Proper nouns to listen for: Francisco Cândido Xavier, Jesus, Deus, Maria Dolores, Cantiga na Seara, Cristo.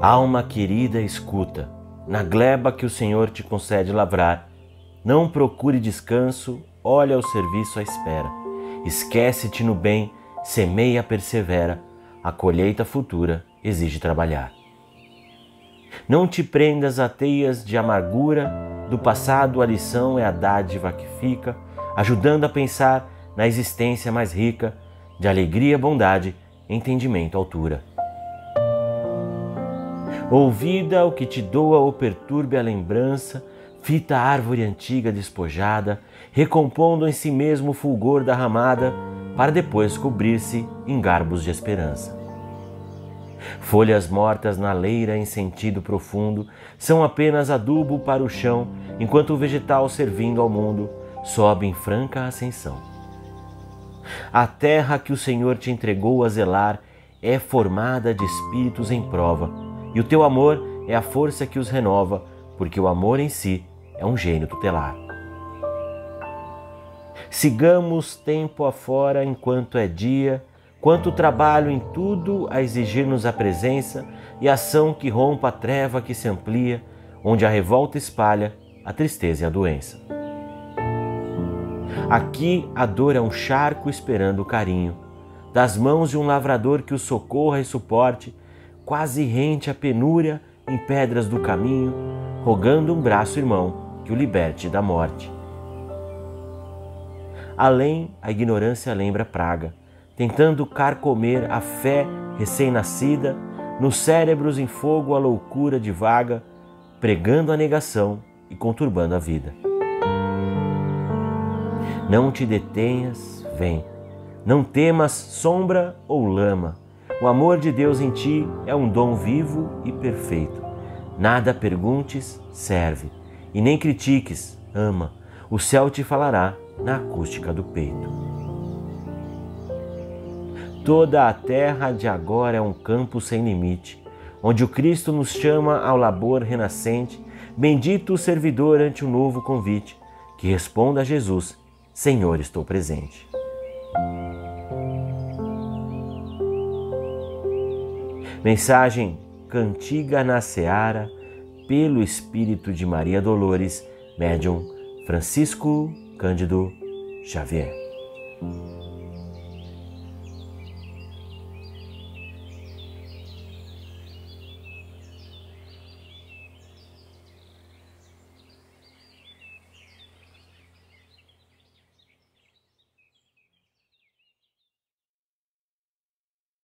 Alma querida, escuta, na gleba que o Senhor te concede lavrar, não procure descanso, olha ao serviço à espera. Esquece-te no bem, semeia, persevera, a colheita futura exige trabalhar. Não te prendas a teias de amargura, do passado a lição é a dádiva que fica, ajudando a pensar na existência mais rica, de alegria, bondade, entendimento, altura. Ouvida o que te doa ou perturbe a lembrança, fita a árvore antiga despojada, recompondo em si mesmo o fulgor da ramada, para depois cobrir-se em garbos de esperança. Folhas mortas na leira em sentido profundo, são apenas adubo para o chão, enquanto o vegetal servindo ao mundo, sobe em franca ascensão. A terra que o Senhor te entregou a zelar é formada de espíritos em prova, e o teu amor é a força que os renova, porque o amor em si é um gênio tutelar. Sigamos tempo afora enquanto é dia, quanto trabalho em tudo a exigir-nos a presença e a ação que rompa a treva que se amplia, onde a revolta espalha a tristeza e a doença. Aqui a dor é um charco esperando o carinho, das mãos de um lavrador que o socorra e suporte, quase rente à penúria em pedras do caminho, rogando um braço irmão que o liberte da morte. Além, a ignorância lembra praga, tentando carcomer a fé recém-nascida, nos cérebros em fogo a loucura divaga, pregando a negação e conturbando a vida. Não te detenhas, vem. Não temas sombra ou lama. O amor de Deus em ti é um dom vivo e perfeito. Nada perguntes, serve, e nem critiques, ama. O céu te falará na acústica do peito. Toda a terra de agora é um campo sem limite, onde o Cristo nos chama ao labor renascente, bendito o servidor ante um novo convite, que responda a Jesus, Senhor, estou presente. Mensagem Cantiga na Seara, pelo espírito de Maria Dolores, médium Francisco Cândido Xavier.